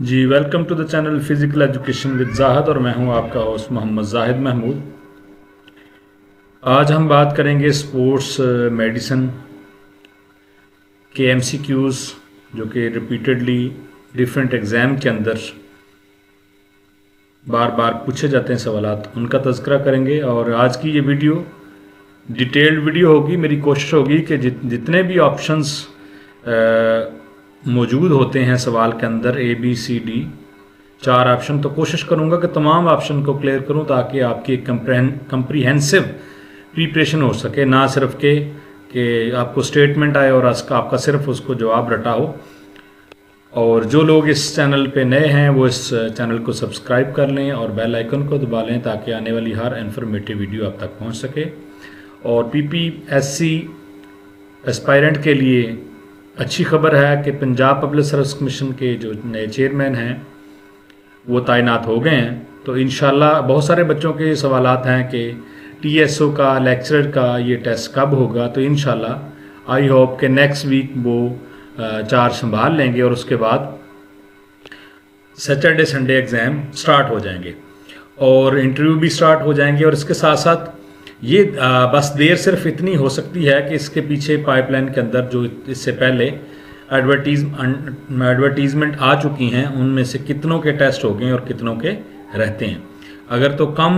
Ji welcome to the channel physical education with Zahid और मैं हूं आपका होस्ट मोहम्मद जाहिद महमूद। आज हम बात करेंगे स्पोर्ट्स मेडिसिन के एमसीक्यूज़ जो कि रिपीटेडली डिफरेंट एग्ज़ाम के अंदर बार बार पूछे जाते हैं सवालात, उनका तज़किरा करेंगे। और आज की ये वीडियो डिटेल्ड वीडियो होगी। मेरी कोशिश होगी कि जितने भी ऑप्शंस मौजूद होते हैं सवाल के अंदर, A, B, C, D चार ऑप्शन, तो कोशिश करूंगा कि तमाम ऑप्शन को क्लियर करूं ताकि आपकी एक कंप्रीहेंसिव प्रिपरेशन हो सके, ना सिर्फ के आपको स्टेटमेंट आए और आपका सिर्फ उसको जवाब रटा हो। और जो लोग इस चैनल पे नए हैं वो इस चैनल को सब्सक्राइब कर लें और बेल आइकन को दबा लें ताकि आने वाली हर इंफॉर्मेटिव वीडियो आप तक पहुँच सके। और PPSC एस्पायरेंट के लिए अच्छी खबर है कि पंजाब पब्लिक सर्विस कमीशन के जो नए चेयरमैन हैं वो तैनात हो गए हैं। तो इंशाल्लाह बहुत सारे बच्चों के सवालात हैं कि TSO का लेक्चरर का ये टेस्ट कब होगा, तो इंशाल्लाह आई होप कि नेक्स्ट वीक वो चार संभाल लेंगे और उसके बाद सैटरडे संडे एग्ज़ाम स्टार्ट हो जाएंगे और इंटरव्यू भी स्टार्ट हो जाएंगे। और इसके साथ साथ ये बस देर सिर्फ इतनी हो सकती है कि इसके पीछे पाइपलाइन के अंदर जो इससे पहले एडवर्टीज़मेंट आ चुकी हैं उनमें से कितनों के टेस्ट हो गए और कितनों के रहते हैं। अगर तो कम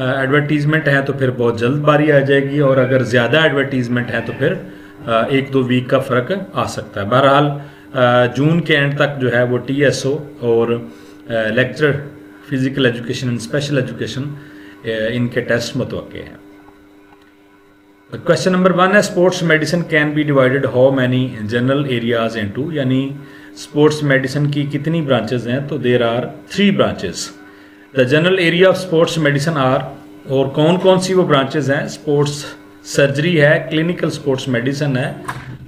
एडवर्टीज़मेंट है तो फिर बहुत जल्दबारी आ जाएगी और अगर ज़्यादा एडवर्टीज़मेंट है तो फिर एक दो वीक का फ़र्क आ सकता है। बहरहाल जून के एंड तक जो है वो TSO और lecture physical education and special education इनके टेस्ट मुतवक्के हैं। क्वेश्चन नंबर 1 है sports medicine can be divided how many general areas into, यानी स्पोर्ट्स मेडिसिन की कितनी ब्रांचेस हैं, तो there are 3 branches. The general area of sports medicine are, और कौन कौन सी वो ब्रांचेस हैं? स्पोर्ट्स सर्जरी है, क्लिनिकल स्पोर्ट्स मेडिसिन है,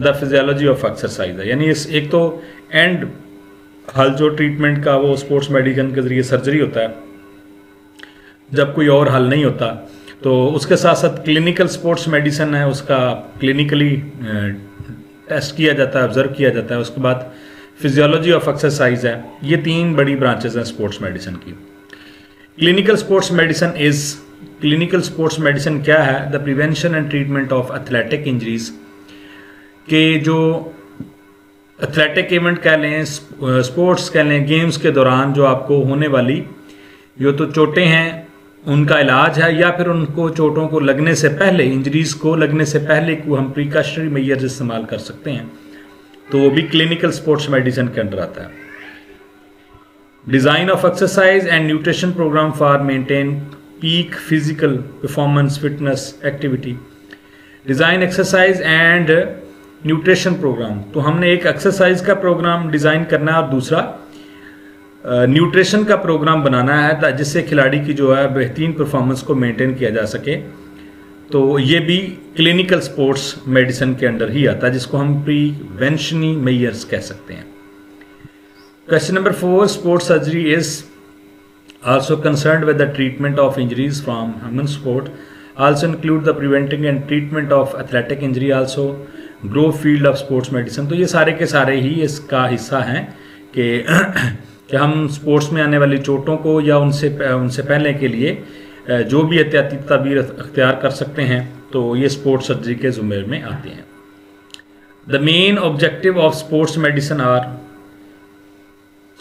द फिजियोलॉजी ऑफ एक्सरसाइज है। यानी इस एक तो एंड हल जो ट्रीटमेंट का वो स्पोर्ट्स मेडिसिन के जरिए सर्जरी होता है जब कोई और हल नहीं होता, तो उसके साथ साथ क्लिनिकल स्पोर्ट्स मेडिसिन है, उसका क्लिनिकली टेस्ट किया जाता है, ऑब्जर्व किया जाता है। उसके बाद फिजियोलॉजी ऑफ एक्सरसाइज है। ये 3 बड़ी ब्रांचेस हैं स्पोर्ट्स मेडिसिन की। Clinical sports medicine is, clinical sports medicine क्या है? The prevention and treatment of athletic injuries, के जो एथलेटिक इवेंट कह लें, स्पोर्ट्स कह लें, गेम्स के दौरान जो आपको होने वाली जो तो चोटें हैं उनका इलाज है, या फिर उनको चोटों को लगने से पहले, इंजरीज़ को लगने से पहले को हम प्रिकॉशनरी मेजर्स इस्तेमाल कर सकते हैं, तो वो भी क्लिनिकल स्पोर्ट्स मेडिसिन के अंडर आता है। Design of exercise and nutrition programme for maintain peak physical performance fitness activity, design exercise and nutrition programme. तो हमने एक एक्सरसाइज का प्रोग्राम डिज़ाइन करना है और दूसरा न्यूट्रिशन का प्रोग्राम बनाना है जिससे खिलाड़ी की जो है बेहतरीन परफॉर्मेंस को मेंटेन किया जा सके। तो ये भी क्लिनिकल स्पोर्ट्स मेडिसिन के अंडर ही आता है जिसको हम प्रिवेंशनी मेजर्स कह सकते हैं। Question number 4 sports surgery is also concerned with the treatment of injuries from human sport, also include the preventing and treatment of athletic injury, also grow field of sports medicine. तो ये सारे के सारे ही इसका हिस्सा हैं कि हम स्पोर्ट्स में आने वाली चोटों को या उनसे पहले के लिए जो भी एहतियाती तदबीर अख्तियार कर सकते हैं, तो ये स्पोर्ट्स सर्जरी के जुम्मे में आते हैं। The main objective of sports medicine are,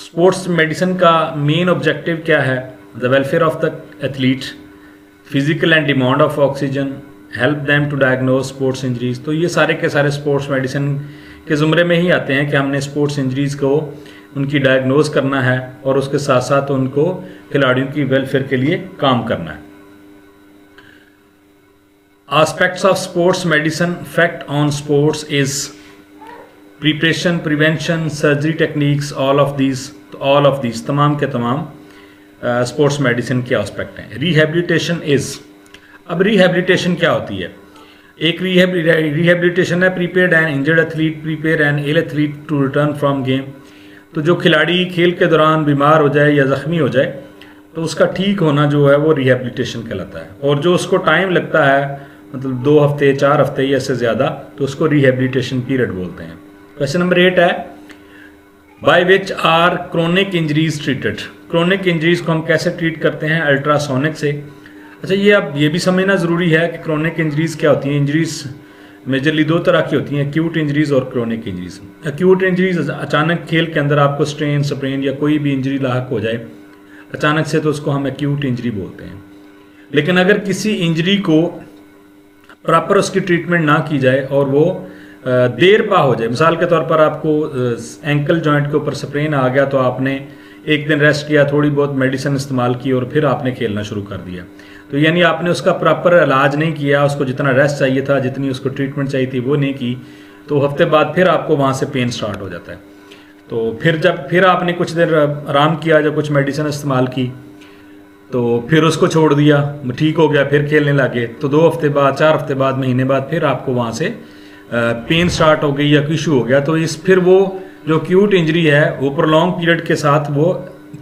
sports medicine का मेन ऑब्जेक्टिव क्या है? The welfare of the athlete, physical and demand of oxygen, help them to diagnose sports injuries. तो ये सारे के सारे स्पोर्ट्स मेडिसिन के जुम्रे में ही आते हैं कि हमने स्पोर्ट्स इंजरीज को उनकी डायग्नोज करना है और उसके साथ साथ उनको खिलाड़ियों की वेलफेयर के लिए काम करना है। Aspects of sports medicine fact on sports is preparation, prevention, surgery techniques, all of these तमाम के तमाम स्पोर्ट्स मेडिसिन के आस्पेक्ट हैं। रिहेबिलिटेशन इज, अब रिहेबिलिटेशन क्या होती है? एक रिहेबिलिटेशन है prepared and injured athlete, prepare and ill athlete to return from game. तो जो खिलाड़ी खेल के दौरान बीमार हो जाए या ज़ख्मी हो जाए तो उसका ठीक होना जो है वो रिहेबिलिटेशन कहलाता है। और जो उसको टाइम लगता है, मतलब 2 हफ्ते 4 हफ्ते या इससे ज़्यादा, तो उसको रिहेबिलिटेशन पीरियड बोलते हैं। क्वेश्चन नंबर 8 है by which are chronic injuries treated. Chronic injuries को हम कैसे ट्रीट करते हैं? अल्ट्रासोनिक से। अच्छा, ये अब ये भी समझना ज़रूरी है कि क्रोनिक इंजरीज क्या होती हैं। इंजरीज मेजरली दो तरह की होती हैं, एक्यूट इंजरीज और क्रोनिक इंजरीज। एक्यूट इंजरीज अचानक खेल के अंदर आपको स्ट्रेन स्प्रेन या कोई भी इंजरी लाहक हो जाए अचानक से, तो उसको हम एक्यूट इंजरी बोलते हैं। लेकिन अगर किसी इंजरी को प्रॉपर उसकी ट्रीटमेंट ना की जाए और वो देर पा हो जाए, मिसाल के तौर पर आपको एंकल जॉइंट के ऊपर स्प्रेन आ गया तो आपने एक दिन रेस्ट किया, थोड़ी बहुत मेडिसिन इस्तेमाल की और फिर आपने खेलना शुरू कर दिया, तो यानी आपने उसका प्रॉपर इलाज नहीं किया, उसको जितना रेस्ट चाहिए था, जितनी उसको ट्रीटमेंट चाहिए थी वो नहीं की, तो हफ्ते बाद फिर आपको वहाँ से पेन स्टार्ट हो जाता है। तो फिर आपने कुछ देर आराम किया, जब कुछ मेडिसिन इस्तेमाल की तो फिर उसको छोड़ दिया, ठीक हो गया, फिर खेलने लगे, तो 2 हफ्ते बाद, 4 हफ्ते बाद, महीने बाद फिर आपको वहाँ से पेन स्टार्ट हो गई या इशू हो गया, तो इस फिर वो जो एक्यूट इंजरी है वो प्रोलॉन्ग पीरियड के साथ वो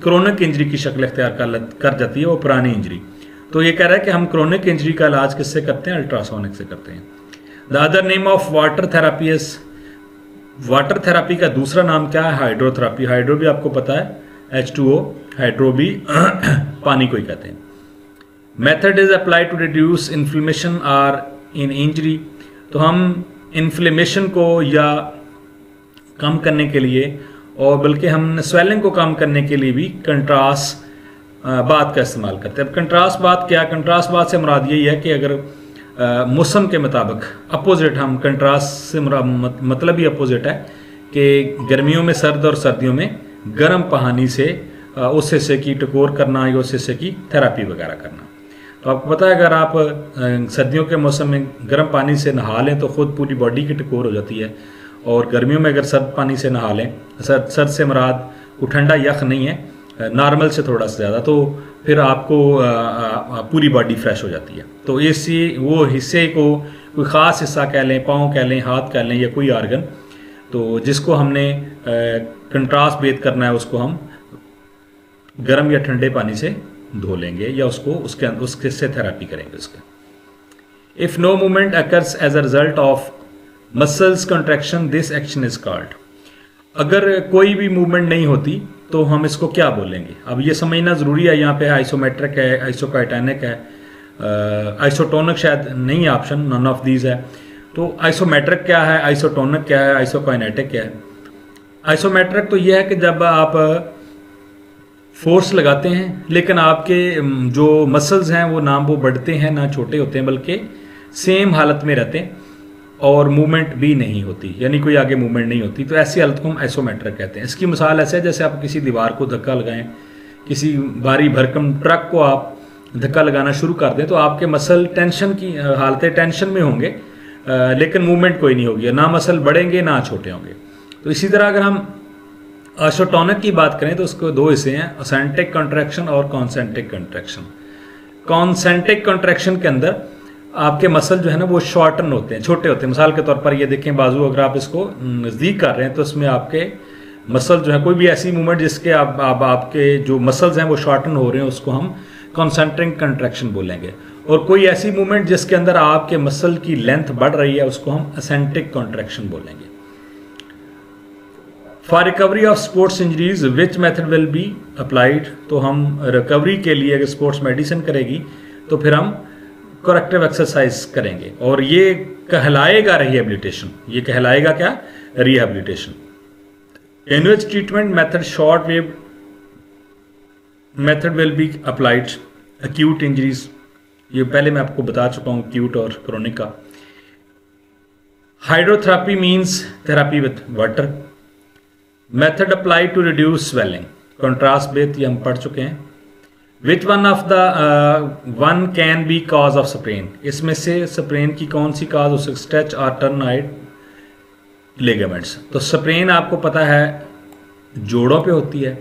क्रोनिक इंजरी की शक्ल अख्तियार कर जाती है, वो पुरानी इंजरी। तो ये कह रहा है कि हम क्रोनिक इंजरी का इलाज किससे करते हैं? अल्ट्रासोनिक से करते हैं। The other name of water therapy is, water therapy का दूसरा नाम क्या है? हाइड्रोथेरापी। हाइड्रो भी आपको पता है, H2O, हाइड्रो भी पानी को ही कहते हैं। Method is apply to reduce inflammation are in injury. तो हम इन्फ्लेमेशन को या कम करने के लिए और बल्कि हम स्वेलिंग को कम करने के लिए भी कंट्रास्ट बात का इस्तेमाल करते हैं। अब कंट्रास्ट बात क्या? कंट्रास्ट बात से मुराद यही है कि अगर मौसम के मुताबिक अपोजिट, हम कंट्रास्ट से मतलब ही अपोजिट है कि गर्मियों में सर्द और सर्दियों में गर्म पानी से उस हिस्से की टकोर करना या उस हिस्से की थेरापी वगैरह करना। तो आपको पता है अगर आप सर्दियों के मौसम में गर्म पानी से नहा लें तो खुद पूरी बॉडी की टकोर हो जाती है, और गर्मियों में अगर सर्द पानी से नहा लें, सर्द से मुराद वो ठंडा यख नहीं है, नॉर्मल से थोड़ा सा ज़्यादा, तो फिर आपको पूरी बॉडी फ्रेश हो जाती है। तो इसी वो हिस्से को, कोई ख़ास हिस्सा कह लें, पाँव कह लें, हाथ कह लें या कोई आर्गन, तो जिसको हमने कंट्रास्ट बेथ करना है उसको हम गर्म या ठंडे पानी से धो लेंगे या उसको उसके से थेरापी करेंगे उसके। If no movement occurs as a result of muscles contraction this action is called. अगर कोई भी मूवमेंट नहीं होती तो हम इसको क्या बोलेंगे? अब ये समझना ज़रूरी है, यहाँ पे आइसोमेट्रिक है, आइसोकाइटेनिक है, आइसोटोनिक शायद नहीं है ऑप्शन, नन ऑफ दीज है। तो आइसोमेट्रिक क्या है, आइसोटोनिक क्या है, आइसोकाइनेटिक क्या है? आइसोमेट्रिक तो यह है कि जब आप फोर्स लगाते हैं लेकिन आपके जो मसल्स हैं वो ना वो बढ़ते हैं ना छोटे होते हैं, बल्कि सेम हालत में रहते हैं और मूवमेंट भी नहीं होती, यानी कोई आगे मूवमेंट नहीं होती, तो ऐसी हालत को हम आइसोमेट्रिक कहते हैं। इसकी मिसाल ऐसे है जैसे आप किसी दीवार को धक्का लगाएं, किसी भारी भरकम ट्रक को आप धक्का लगाना शुरू कर दें, तो आपके मसल टेंशन की हालतें टेंशन में होंगे लेकिन मूवमेंट कोई नहीं होगी, ना मसल बढ़ेंगे ना छोटे होंगे। तो इसी तरह अगर हम आइसोटोनिक की बात करें तो उसको दो हिस्से हैं, असेंट्रिक कंट्रैक्शन और कॉन्सेंट्रिक कंट्रैक्शन। कॉन्सेंट्रिक कंट्रैक्शन के अंदर आपके मसल जो है ना वो शॉर्टन होते हैं, छोटे होते हैं। मिसाल के तौर पर ये देखें, बाजू अगर आप इसको नज़दीक कर रहे हैं तो इसमें आपके मसल जो है, कोई भी ऐसी मूवमेंट जिसके आपके जो मसल्स हैं वो शॉर्टन हो रहे हैं उसको हम कॉन्सेंट्रिक कंट्रैक्शन बोलेंगे, और कोई ऐसी मूवमेंट जिसके अंदर आपके मसल की लेंथ बढ़ रही है उसको हम असेंट्रिक कॉन्ट्रैक्शन बोलेंगे। For recovery of sports injuries which method will be applied. तो हम रिकवरी के लिए अगर स्पोर्ट्स मेडिसिन करेगी तो फिर हम करेक्टिव एक्सरसाइज करेंगे, और ये कहलाएगा रिहेबिलिटेशन, ये कहलाएगा क्या? Rehabilitation. In which treatment method short wave method will be applied acute injuries, ये पहले मैं आपको बता चुका हूँ एक्यूट और क्रोनिक का। Hydrotherapy means therapy with water. Method apply to reduce swelling, contrast bath ये हम पढ़ चुके हैं। Which one of the one can be cause of sprain, इसमें से स्प्रेन की कौन सी काज हो सकती? स्ट्रेच और टर्नाइड लिगामेंट्स। तो स्प्रेन आपको पता है जोड़ों पे होती है,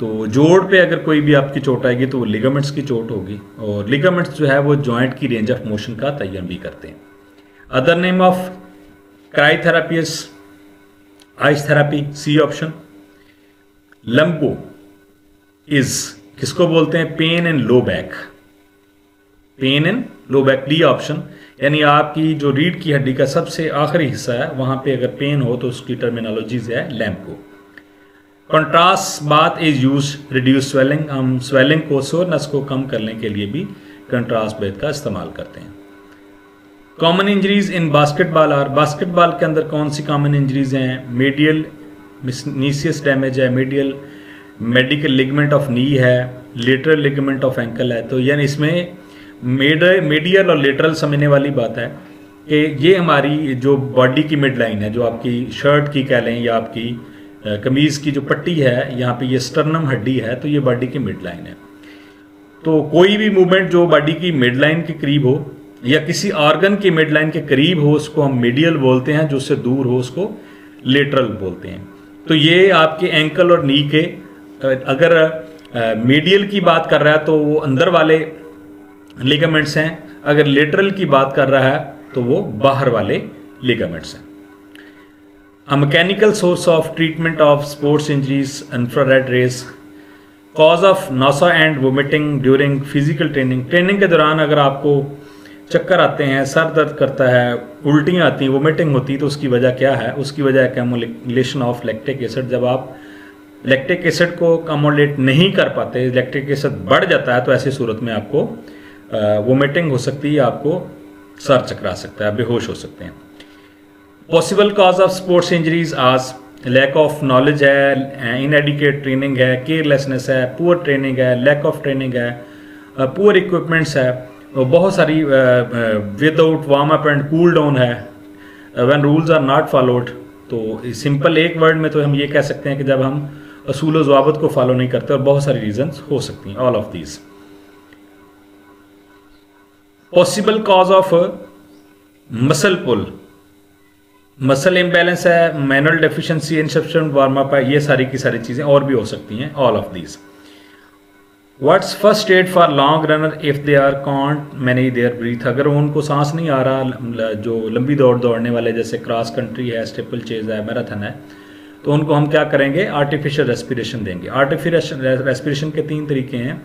तो जोड़ पे अगर कोई भी आपकी चोट आएगी तो वो लिगामेंट्स की चोट होगी, और लिगामेंट्स जो है वो जॉइंट की रेंज ऑफ मोशन का तयन भी करते हैं। Other name of cryotherapy is ice therapy, C option. Lumbago is किसको बोलते हैं? Pain in low back, pain in low back, D option. यानी आपकी जो रीढ़ की हड्डी का सबसे आखिरी हिस्सा है वहां पे अगर पेन हो तो उसकी टर्मिनोलॉजीज है लैम्पो। Contrast bath is use reduce swelling, हम स्वेलिंग को सोरनेस को कम करने के लिए भी कंट्रास्ट बेथ का इस्तेमाल करते हैं। Common injuries in basketball are, basketball के अंदर कौन सी कॉमन इंजरीज हैं? मेडियल मिसनीसियस डैमेज है, medial medical ligament of knee है, लेटरल लिगमेंट ऑफ एंकल है। तो यानी इसमें मेडियल और लेटरल समझने वाली बात है कि ये हमारी जो बॉडी की मिड लाइन है, जो आपकी शर्ट की कह लें या आपकी कमीज़ की जो पट्टी है, यहाँ पे ये स्टर्नम हड्डी है, तो ये बॉडी की मिड लाइन है। तो कोई भी मूवमेंट जो बॉडी की मिड लाइन के करीब हो या किसी ऑर्गन की मिड लाइन के करीब हो उसको हम मेडियल बोलते हैं, जो उससे दूर हो उसको लेटरल बोलते हैं। तो ये आपके एंकल और नी के, अगर मेडियल की बात कर रहा है तो वो अंदर वाले लिगामेंट्स हैं, अगर लेटरल की बात कर रहा है तो वो बाहर वाले लिगामेंट्स हैं। A mechanical source of treatment of sports injuries infrared rays, cause of nausea and vomiting during physical training. Training के दौरान अगर आपको चक्कर आते हैं, सर दर्द करता है, उल्टियाँ आती हैं, वोमिटिंग होती है, तो उसकी वजह क्या है? उसकी वजह एक्यूमुलेशन ऑफ लैक्टिक एसिड। जब आप लैक्टिक एसिड को एक्यूमुलेट नहीं कर पाते, लैक्टिक एसिड बढ़ जाता है, तो ऐसी सूरत में आपको वोमिटिंग हो सकती है, आपको सर चकरा सकता है, बेहोश हो सकते हैं। Possible cause of sports injuries आज लैक ऑफ नॉलेज है, इनएडिकेट ट्रेनिंग है, केयरलेसनेस है, पुअर ट्रेनिंग है, लैक ऑफ ट्रेनिंग है, पुअर इक्विपमेंट्स है, बहुत सारी without warm up and cool down है, when rules are not followed. तो सिंपल एक वर्ड में तो हम ये कह सकते हैं कि जब हम असूल और ज़वाबत को फॉलो नहीं करते, और बहुत सारी रीजंस हो सकती हैं। All of these possible cause of muscle pull, muscle imbalance है, manual deficiency, insufficient warm up है, ये सारी की सारी चीज़ें और भी हो सकती हैं। All of these what's first aid for long runner if they are can't manage their breath. अगर उनको सांस नहीं आ रहा, जो लंबी दौड़ दौड़ने वाले जैसे क्रॉस कंट्री है, स्टेपल चेज है, मैराथन है, तो उनको हम क्या करेंगे? आर्टिफिशियल रेस्पिरेशन देंगे। आर्टिफिशियल रेस्पिरेशन के तीन तरीके हैं,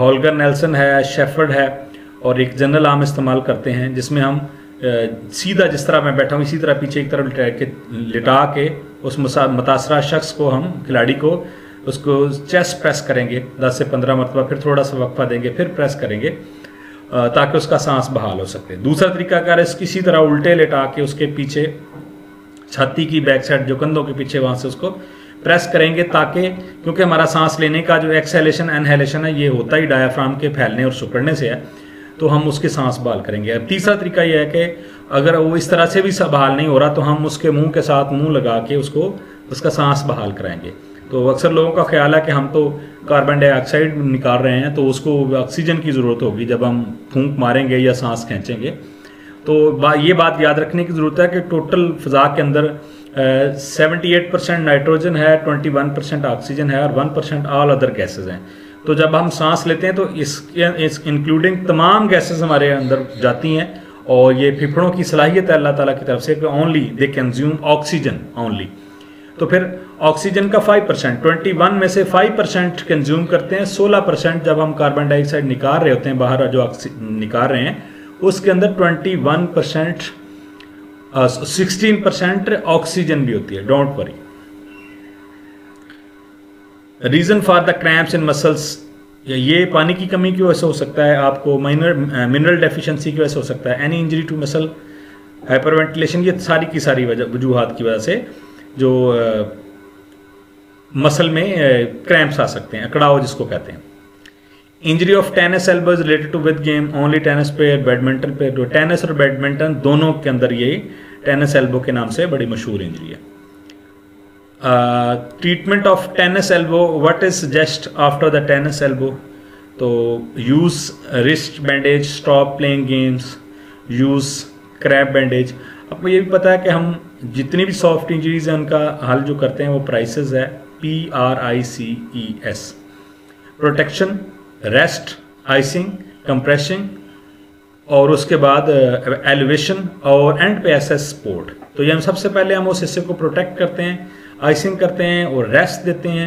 होल्गर नेल्सन है, शेफर है, और एक जनरल आम इस्तेमाल करते हैं जिसमें हम सीधा, जिस तरह मैं बैठा हूँ इसी तरह पीछे एक तरफ लिटा के उस मुतासरा शख्स को, हम खिलाड़ी को, उसको चेस्ट प्रेस करेंगे 10 से 15 मरतबा, फिर थोड़ा सा वक्फा देंगे, फिर प्रेस करेंगे ताकि उसका सांस बहाल हो सके। दूसरा तरीका क्या है? इसकी इसी तरह उल्टे लिटा के उसके पीछे छाती की बैक साइड, जो कंधों के पीछे, वहाँ से उसको प्रेस करेंगे, ताकि क्योंकि हमारा सांस लेने का जो एक्सहेलेशन इनहेलेशन है ये होता ही डायाफ्राम के फैलने और सिकुड़ने से है, तो हम उसके सांस बहाल करेंगे। अब तीसरा तरीका यह है कि अगर वो इस तरह से भी बहाल नहीं हो रहा, तो हम उसके मुंह के साथ मुंह लगा के उसको, उसका सांस बहाल कराएंगे। तो अक्सर लोगों का ख्याल है कि हम तो कार्बन डाइऑक्साइड निकाल रहे हैं, तो उसको ऑक्सीजन की ज़रूरत होगी जब हम फूंक मारेंगे या सांस खींचेंगे। तो ये बात याद रखने की ज़रूरत है कि टोटल फ़िज़ा के अंदर 78% नाइट्रोजन है, 21% ऑक्सीजन है, और 1% ऑल अदर गैसेज हैं। तो जब हम सांस लेते हैं तो इस इंक्लूडिंग तमाम गैसेज हमारे अंदर जाती हैं, और ये फेफड़ों की सलाहियत है अल्लाह ताला की तरफ से कि only they consume oxygen only. तो फिर ऑक्सीजन का 5%, 21 में से 5% कंज्यूम करते हैं, 16% जब हम कार्बन डाइऑक्साइड निकाल रहे होते हैं बाहर, जो निकाल रहे हैं उसके अंदर 16% ऑक्सीजन भी होती है। Don't worry. Reason for the cramps in muscles, ये पानी की कमी की वजह से हो सकता है, आपको मिनरल डेफिशिएंसी की वजह से हो सकता है, any injury to muscle, hyperventilation, ये सारी की सारी वजूहात की वजह से जो मसल में क्रैम्प्स आ सकते हैं, अकड़ाव जिसको कहते हैं। Injury of tennis elbows related to with game only tennis player, badminton player, tennis और बैडमिंटन दोनों के अंदर ये टेनिस एल्बो के नाम से बड़ी मशहूर इंजरी है। Treatment of tennis elbow, what is just after the tennis elbow, तो use wrist bandage, stop playing games, use crepe bandage. आपको ये भी पता है कि हम जितनी भी सॉफ्ट इंजरीज हैं उनका हल जो करते हैं वो प्राइसेस है, PRICES, protection, rest, icing, compression, और उसके बाद एलिवेशन, और एंड पे SS सपोर्ट। तो ये हम सबसे पहले हम उस हिस्से को प्रोटेक्ट करते हैं, आइसिंग करते हैं और रेस्ट देते हैं,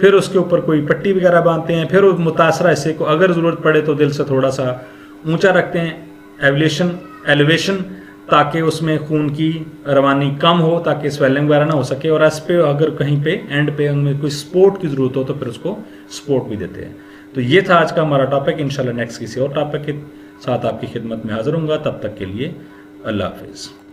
फिर उसके ऊपर कोई पट्टी वगैरह बांधते हैं, फिर उस मुतासरा हिस्से को अगर ज़रूरत पड़े तो दिल से थोड़ा सा ऊँचा रखते हैं, एलिवेशन ताकि उसमें खून की रवानी कम हो, ताकि स्वेलिंग वगैरह ना हो सके। और एस पे अगर कहीं पे एंड पे हमें कोई सपोर्ट की ज़रूरत हो तो फिर उसको सपोर्ट भी देते हैं। तो ये था आज का हमारा टॉपिक। इंशाल्लाह नेक्स्ट किसी और टॉपिक के साथ आपकी खिदमत में हाज़िर होंगे। तब तक के लिए अल्लाह हाफिज़।